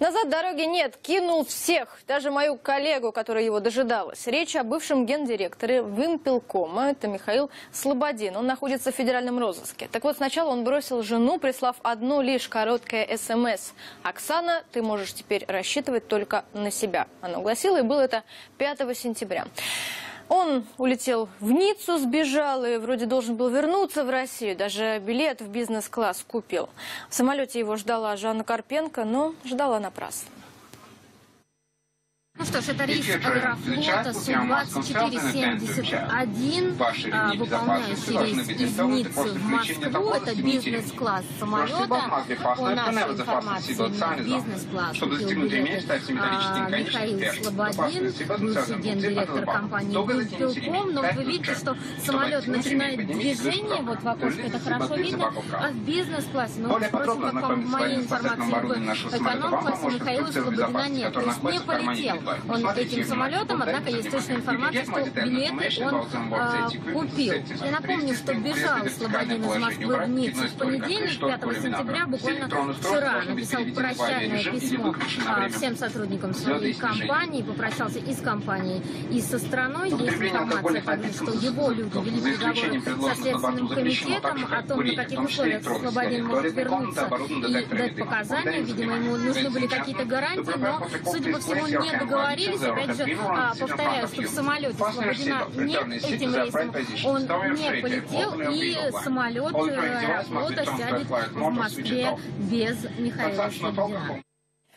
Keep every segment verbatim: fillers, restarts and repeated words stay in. Назад дороги нет, кинул всех, даже мою коллегу, которая его дожидалась. Речь о бывшем гендиректоре Вымпелкома, это Михаил Слободин. Он находится в федеральном розыске. Так вот, сначала он бросил жену, прислав одну лишь короткое СМС. «Оксана, ты можешь теперь рассчитывать только на себя». Она огласила, и было это пятого сентября. Он улетел в Ниццу, сбежал и вроде должен был вернуться в Россию. Даже билет в бизнес-класс купил. В самолете его ждала Жанна Карпенко, но ждала напрасно. Ну что ж, это рейс Аэрофлота Су двадцать четыре семьдесят один, выполняющий рейс из Ниццы в Москву. Это бизнес-класс самолета. По нашей информации, бизнес-класс купил билеты Михаил Слободин, бывший гендиректор компании «Вымпелком». Но вы видите, что самолет начинает движение, вот в окошке это хорошо видно, а в бизнес-классе, ну, впрочем, как по моей информации, в эконом-классе Михаила Слободина нет, то есть не полетел он этим самолетом, однако есть точная информация, что билеты он а, купил. Я напомню, что бежал Слободин из Москвы в Ниццу в понедельник, пятого сентября, буквально вчера, написал прощальное письмо а, всем сотрудникам своей компании, попрощался и с компанией, и со страной. Есть информация также, что его люди вели переговоры со Следственным комитетом о том, на каких условиях Слободин может вернуться и дать показания. Видимо, ему нужны были какие-то гарантии, но, судя по всему, не договорились. Опять же, а, повторяю, что в самолете Слободина нет, этим рейсом он не полетел, и самолет Аэрофлота сядет в Москве без Михаила Слободина.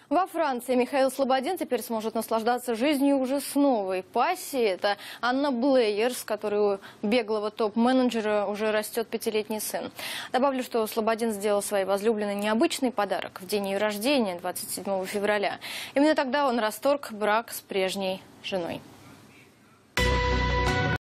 Во Франции Михаил Слободин теперь сможет наслаждаться жизнью уже с новой пассией. Это Анна Блейерс, которую беглого топ-менеджера уже растет пятилетний сын. Добавлю, что Слободин сделал своей возлюбленной необычный подарок в день ее рождения, двадцать седьмого февраля. Именно тогда он расторг брак с прежней женой.